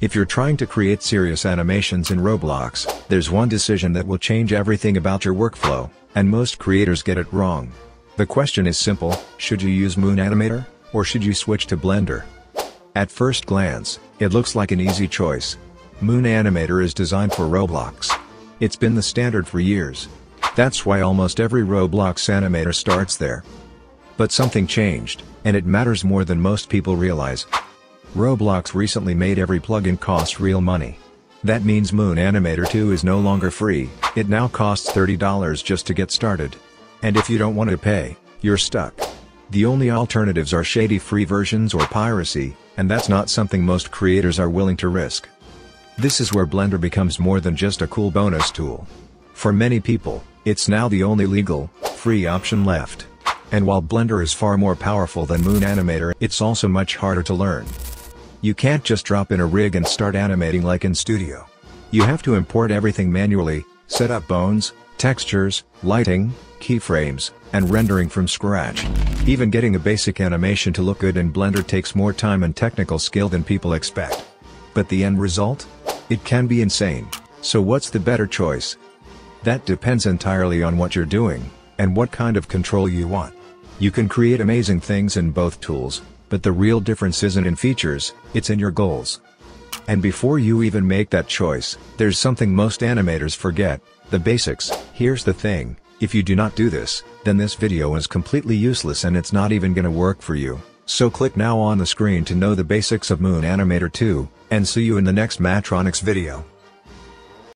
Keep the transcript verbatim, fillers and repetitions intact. If you're trying to create serious animations in Roblox, there's one decision that will change everything about your workflow, and most creators get it wrong. The question is simple: should you use Moon Animator, or should you switch to Blender? At first glance, it looks like an easy choice. Moon Animator is designed for Roblox. It's been the standard for years. That's why almost every Roblox animator starts there. But something changed, and it matters more than most people realize. Roblox recently made every plugin cost real money. That means Moon Animator two is no longer free. It now costs thirty dollars just to get started. And if you don't want to pay, you're stuck. The only alternatives are shady free versions or piracy, and that's not something most creators are willing to risk. This is where Blender becomes more than just a cool bonus tool. For many people, it's now the only legal, free option left. And while Blender is far more powerful than Moon Animator, it's also much harder to learn. You can't just drop in a rig and start animating like in Studio. You have to import everything manually, set up bones, textures, lighting, keyframes, and rendering from scratch. Even getting a basic animation to look good in Blender takes more time and technical skill than people expect. But the end result? It can be insane. So what's the better choice? That depends entirely on what you're doing, and what kind of control you want. You can create amazing things in both tools, but the real difference isn't in features, it's in your goals. And before you even make that choice, there's something most animators forget: the basics. Here's the thing: if you do not do this, then this video is completely useless and it's not even gonna work for you. So click now on the screen to know the basics of Moon Animator two, and see you in the next Mattronix video.